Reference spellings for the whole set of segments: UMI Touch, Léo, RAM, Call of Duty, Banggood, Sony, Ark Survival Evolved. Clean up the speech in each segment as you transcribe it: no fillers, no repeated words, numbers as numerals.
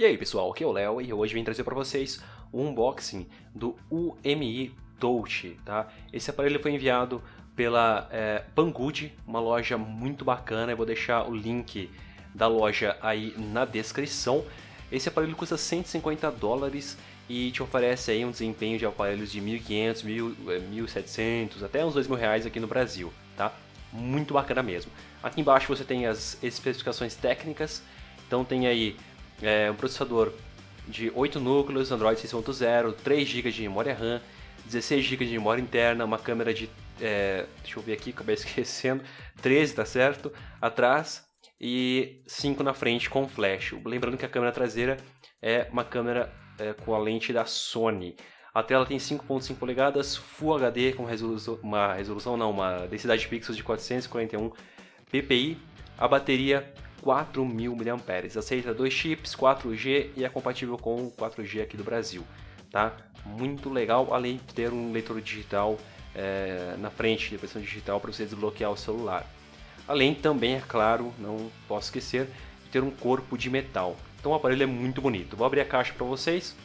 E aí pessoal, aqui é o Léo e hoje vim trazer para vocês o unboxing do UMI Touch, tá? Esse aparelho foi enviado pela Banggood, uma loja muito bacana. Eu vou deixar o link da loja aí na descrição. Esse aparelho custa 150 dólares e te oferece aí um desempenho de aparelhos de 1.500, 1.700, até uns 2.000 reais aqui no Brasil, tá? Muito bacana mesmo. Aqui embaixo você tem as especificações técnicas, então tem aí um processador de 8 núcleos, Android 6.0, 3 GB de memória RAM, 16 GB de memória interna, uma câmera de, deixa eu ver aqui, acabei esquecendo, 13, tá certo? Atrás e 5 na frente com flash. Lembrando que a câmera traseira é uma câmera com a lente da Sony. A tela tem 5.5 polegadas, Full HD com uma densidade de pixels de 441 ppi, a bateria 4.000 mAh, aceita 2 chips, 4G e é compatível com o 4G aqui do Brasil, tá? Muito legal, além de ter um leitor digital na frente, de pressão digital para você desbloquear o celular. Além também, é claro, não posso esquecer, de ter um corpo de metal. Então o aparelho é muito bonito. Vou abrir a caixa para vocês.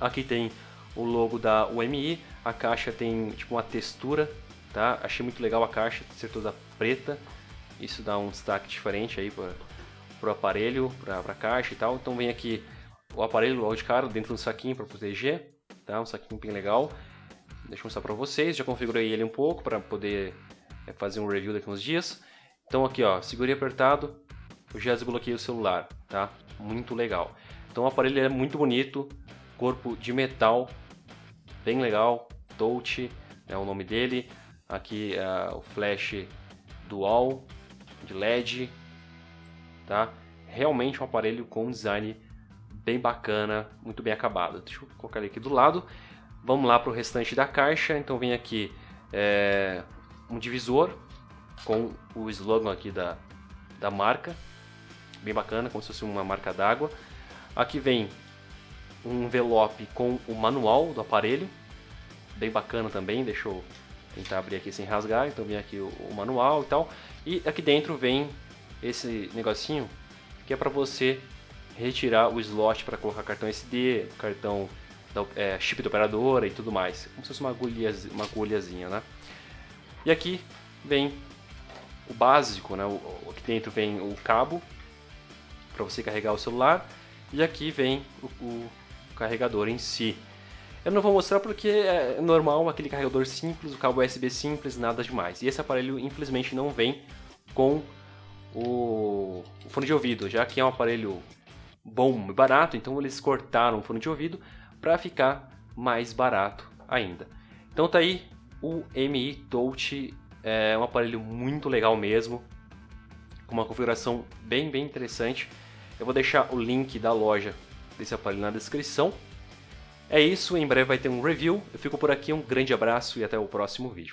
Aqui tem o logo da UMI, a caixa tem tipo uma textura, tá? Achei muito legal a caixa ser toda preta. Isso dá um destaque diferente aí para o aparelho, para a caixa e tal. Então vem aqui o aparelho logo de cara, dentro de um saquinho para proteger, tá? Um saquinho bem legal. Deixa eu mostrar para vocês, já configurei ele um pouco para poder fazer um review daqui a uns dias. Então aqui ó, segurei apertado, eu já desbloqueei o celular, tá? Muito legal. Então o aparelho é muito bonito, corpo de metal, bem legal, Touch é o nome dele. Aqui o flash dual, de LED, tá? Realmente um aparelho com um design bem bacana, muito bem acabado. Deixa eu colocar ele aqui do lado. Vamos lá para o restante da caixa. Então vem aqui um divisor com o slogan aqui da marca, bem bacana, como se fosse uma marca d'água. Aqui vem um envelope com o manual do aparelho, bem bacana também. Deixa eu tentar abrir aqui sem rasgar. Então vem aqui o manual e tal, e aqui dentro vem esse negocinho que é para você retirar o slot para colocar cartão SD, cartão chip de operadora e tudo mais, como se fosse uma agulhazinha, né? E aqui vem o básico, né? Aqui dentro vem o cabo para você carregar o celular e aqui vem o carregador em si. Eu não vou mostrar porque é normal, aquele carregador simples, o cabo USB simples, nada demais. E esse aparelho infelizmente não vem com o fone de ouvido, já que é um aparelho bom e barato, então eles cortaram o fone de ouvido para ficar mais barato ainda. Então tá aí o UMI Touch, é um aparelho muito legal mesmo, com uma configuração bem interessante. Eu vou deixar o link da loja desse aparelho na descrição. É isso, em breve vai ter um review. Eu fico por aqui, um grande abraço e até o próximo vídeo.